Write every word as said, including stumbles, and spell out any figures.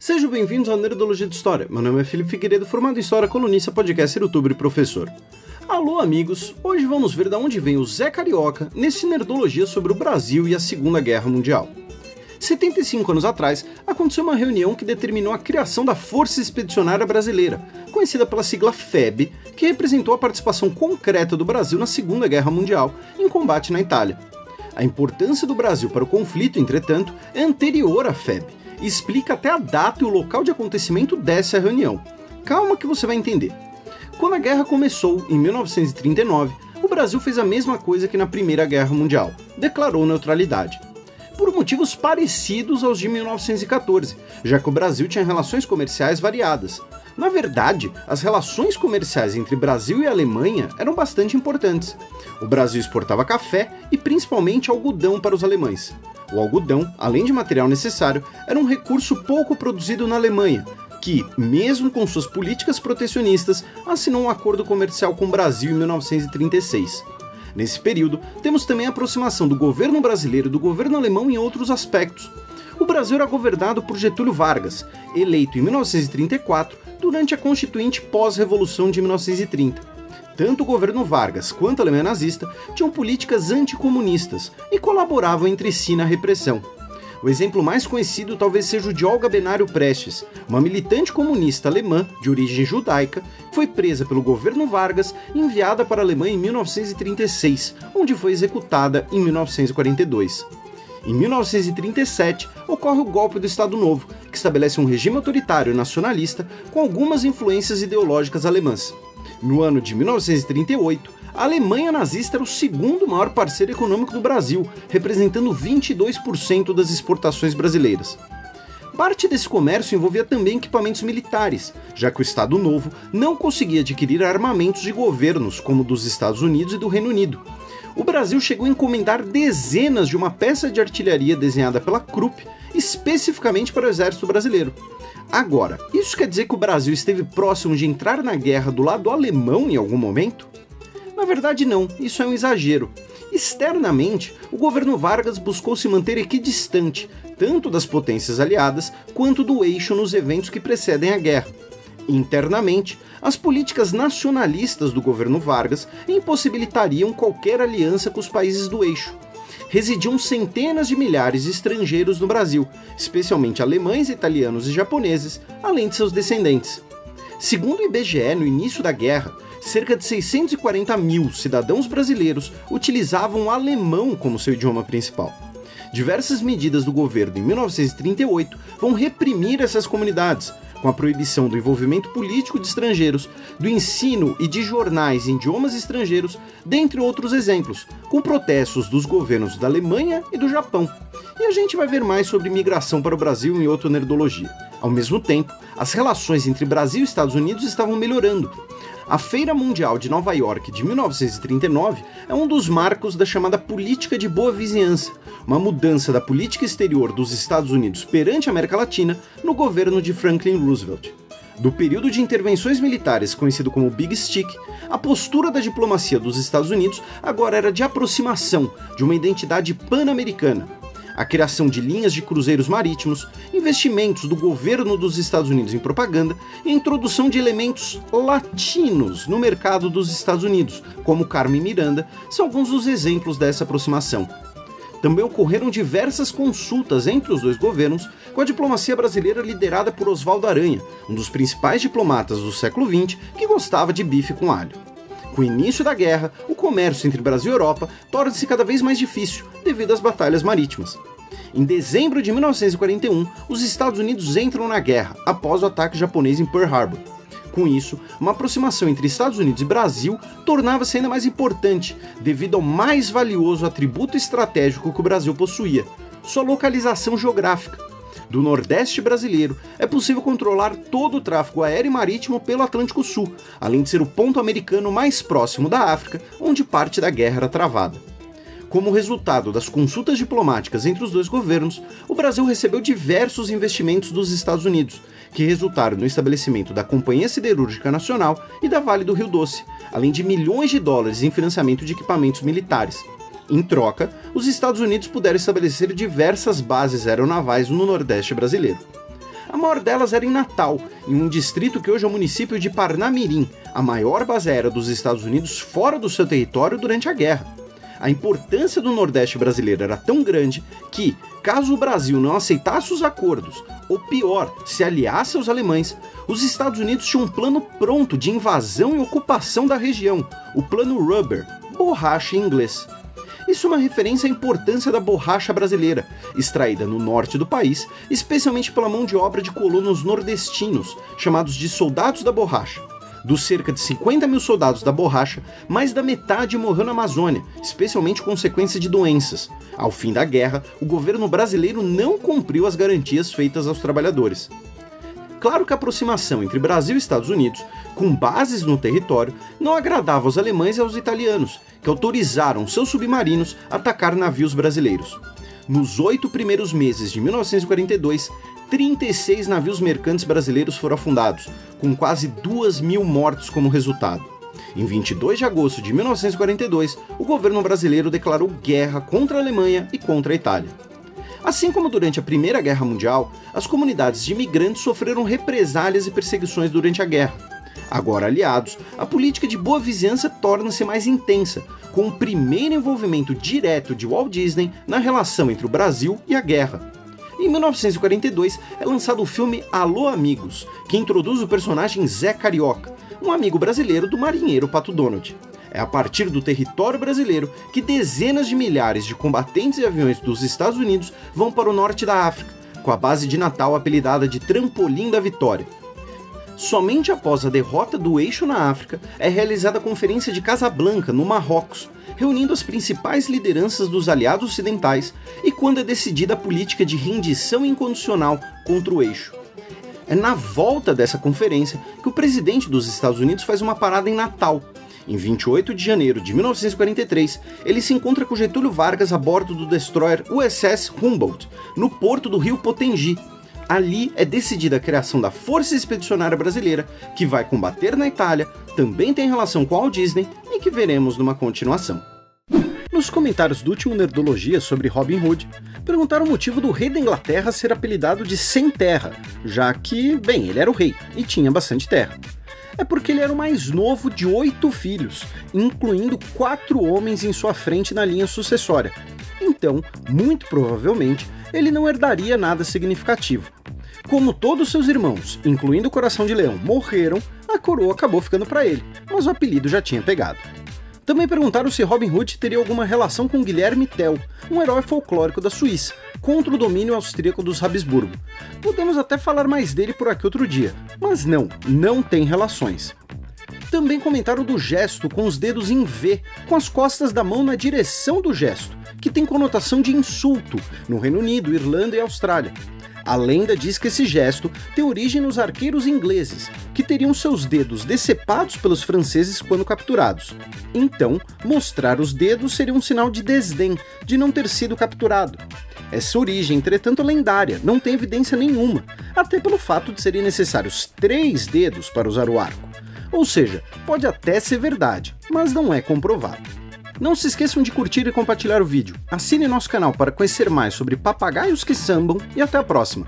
Sejam bem-vindos ao Nerdologia de História. Meu nome é Felipe Figueiredo, formado em História, colunista, podcast, youtuber e professor. Alô, amigos! Hoje vamos ver de onde vem o Zé Carioca nesse Nerdologia sobre o Brasil e a Segunda Guerra Mundial. setenta e cinco anos atrás, aconteceu uma reunião que determinou a criação da Força Expedicionária Brasileira, conhecida pela sigla FEB, que representou a participação concreta do Brasil na Segunda Guerra Mundial, em combate na Itália. A importância do Brasil para o conflito, entretanto, é anterior à FEB, e explica até a data e o local de acontecimento dessa reunião. Calma que você vai entender. Quando a guerra começou, em mil novecentos e trinta e nove, o Brasil fez a mesma coisa que na Primeira Guerra Mundial, declarou neutralidade. Por motivos parecidos aos de mil novecentos e quatorze, já que o Brasil tinha relações comerciais variadas. Na verdade, as relações comerciais entre Brasil e Alemanha eram bastante importantes. O Brasil exportava café e principalmente algodão para os alemães. O algodão, além de material necessário, era um recurso pouco produzido na Alemanha, que, mesmo com suas políticas protecionistas, assinou um acordo comercial com o Brasil em mil novecentos e trinta e seis. Nesse período, temos também a aproximação do governo brasileiro e do governo alemão em outros aspectos. O Brasil era governado por Getúlio Vargas, eleito em mil novecentos e trinta e quatro, durante a Constituinte pós-Revolução de mil novecentos e trinta. Tanto o governo Vargas quanto a Alemanha nazista tinham políticas anticomunistas e colaboravam entre si na repressão. O exemplo mais conhecido talvez seja o de Olga Benário Prestes, uma militante comunista alemã de origem judaica, que foi presa pelo governo Vargas e enviada para a Alemanha em mil novecentos e trinta e seis, onde foi executada em mil novecentos e quarenta e dois. Em mil novecentos e trinta e sete, ocorre o golpe do Estado Novo, que estabelece um regime autoritário e nacionalista com algumas influências ideológicas alemãs. No ano de mil novecentos e trinta e oito, a Alemanha nazista era o segundo maior parceiro econômico do Brasil, representando vinte e dois por cento das exportações brasileiras. Parte desse comércio envolvia também equipamentos militares, já que o Estado Novo não conseguia adquirir armamentos de governos como dos Estados Unidos e do Reino Unido. O Brasil chegou a encomendar dezenas de uma peça de artilharia desenhada pela Krupp, especificamente para o exército brasileiro. Agora, isso quer dizer que o Brasil esteve próximo de entrar na guerra do lado alemão em algum momento? Na verdade não, isso é um exagero. Externamente, o governo Vargas buscou se manter equidistante, tanto das potências aliadas quanto do eixo nos eventos que precedem a guerra. Internamente, as políticas nacionalistas do governo Vargas impossibilitariam qualquer aliança com os países do eixo. Residiam centenas de milhares de estrangeiros no Brasil, especialmente alemães, italianos e japoneses, além de seus descendentes. Segundo o I B G E, no início da guerra, cerca de seiscentos e quarenta mil cidadãos brasileiros utilizavam o alemão como seu idioma principal. Diversas medidas do governo em mil novecentos e trinta e oito vão reprimir essas comunidades, com a proibição do envolvimento político de estrangeiros, do ensino e de jornais em idiomas estrangeiros, dentre outros exemplos, com protestos dos governos da Alemanha e do Japão. E a gente vai ver mais sobre migração para o Brasil em outra Nerdologia. Ao mesmo tempo, as relações entre Brasil e Estados Unidos estavam melhorando. A Feira Mundial de Nova York de mil novecentos e trinta e nove é um dos marcos da chamada Política de Boa Vizinhança, uma mudança da política exterior dos Estados Unidos perante a América Latina no governo de Franklin Roosevelt. Do período de intervenções militares conhecido como Big Stick, a postura da diplomacia dos Estados Unidos agora era de aproximação de uma identidade pan-americana. A criação de linhas de cruzeiros marítimos, investimentos do governo dos Estados Unidos em propaganda e a introdução de elementos latinos no mercado dos Estados Unidos, como Carmen Miranda, são alguns dos exemplos dessa aproximação. Também ocorreram diversas consultas entre os dois governos, com a diplomacia brasileira liderada por Oswaldo Aranha, um dos principais diplomatas do século vinte que gostava de bife com alho. Com o início da guerra, o comércio entre Brasil e Europa torna-se cada vez mais difícil devido às batalhas marítimas. Em dezembro de mil novecentos e quarenta e um, os Estados Unidos entram na guerra após o ataque japonês em Pearl Harbor. Com isso, uma aproximação entre Estados Unidos e Brasil tornava-se ainda mais importante devido ao mais valioso atributo estratégico que o Brasil possuía, sua localização geográfica. Do Nordeste brasileiro, é possível controlar todo o tráfego aéreo e marítimo pelo Atlântico Sul, além de ser o ponto americano mais próximo da África, onde parte da guerra era travada. Como resultado das consultas diplomáticas entre os dois governos, o Brasil recebeu diversos investimentos dos Estados Unidos, que resultaram no estabelecimento da Companhia Siderúrgica Nacional e da Vale do Rio Doce, além de milhões de dólares em financiamento de equipamentos militares. Em troca, os Estados Unidos puderam estabelecer diversas bases aeronavais no Nordeste brasileiro. A maior delas era em Natal, em um distrito que hoje é o município de Parnamirim, a maior base aérea dos Estados Unidos fora do seu território durante a guerra. A importância do Nordeste brasileiro era tão grande que, caso o Brasil não aceitasse os acordos, ou pior, se aliasse aos alemães, os Estados Unidos tinham um plano pronto de invasão e ocupação da região, o Plano Rubber, borracha em inglês. Isso é uma referência à importância da borracha brasileira, extraída no norte do país, especialmente pela mão de obra de colonos nordestinos, chamados de soldados da borracha. Dos cerca de cinquenta mil soldados da borracha, mais da metade morreu na Amazônia, especialmente consequência de doenças. Ao fim da guerra, o governo brasileiro não cumpriu as garantias feitas aos trabalhadores. Claro que a aproximação entre Brasil e Estados Unidos, com bases no território, não agradava aos alemães e aos italianos, que autorizaram seus submarinos a atacar navios brasileiros. Nos oito primeiros meses de mil novecentos e quarenta e dois, trinta e seis navios mercantes brasileiros foram afundados, com quase duas mil mortos como resultado. Em vinte e dois de agosto de mil novecentos e quarenta e dois, o governo brasileiro declarou guerra contra a Alemanha e contra a Itália. Assim como durante a Primeira Guerra Mundial, as comunidades de imigrantes sofreram represálias e perseguições durante a guerra. Agora aliados, a política de boa vizinhança torna-se mais intensa, com o primeiro envolvimento direto de Walt Disney na relação entre o Brasil e a guerra. Em mil novecentos e quarenta e dois é lançado o filme Alô, Amigos, que introduz o personagem Zé Carioca, um amigo brasileiro do marinheiro Pato Donald. É a partir do território brasileiro que dezenas de milhares de combatentes e aviões dos Estados Unidos vão para o norte da África, com a base de Natal apelidada de Trampolim da Vitória. Somente após a derrota do Eixo na África é realizada a Conferência de Casablanca, no Marrocos, reunindo as principais lideranças dos aliados ocidentais e quando é decidida a política de rendição incondicional contra o Eixo. É na volta dessa conferência que o presidente dos Estados Unidos faz uma parada em Natal. Em vinte e oito de janeiro de mil novecentos e quarenta e três, ele se encontra com Getúlio Vargas a bordo do destroyer U S S Humboldt, no porto do rio Potengi. Ali é decidida a criação da Força Expedicionária Brasileira, que vai combater na Itália, também tem relação com a Walt Disney e que veremos numa continuação. Nos comentários do último Nerdologia sobre Robin Hood, perguntaram o motivo do rei da Inglaterra ser apelidado de Sem Terra, já que, bem, ele era o rei e tinha bastante terra. É porque ele era o mais novo de oito filhos, incluindo quatro homens em sua frente na linha sucessória. Então, muito provavelmente, ele não herdaria nada significativo. Como todos seus irmãos, incluindo o Coração de Leão, morreram, a coroa acabou ficando para ele, mas o apelido já tinha pegado. Também perguntaram se Robin Hood teria alguma relação com Guilherme Tell, um herói folclórico da Suíça, contra o domínio austríaco dos Habsburgo. Podemos até falar mais dele por aqui outro dia, mas não, não tem relações. Também comentaram do gesto com os dedos em V, com as costas da mão na direção do gesto, que tem conotação de insulto no Reino Unido, Irlanda e Austrália. A lenda diz que esse gesto tem origem nos arqueiros ingleses, que teriam seus dedos decepados pelos franceses quando capturados. Então, mostrar os dedos seria um sinal de desdém, de não ter sido capturado. Essa origem, entretanto, é lendária, não tem evidência nenhuma, até pelo fato de serem necessários três dedos para usar o arco. Ou seja, pode até ser verdade, mas não é comprovado. Não se esqueçam de curtir e compartilhar o vídeo, assine nosso canal para conhecer mais sobre papagaios que sambam e até a próxima!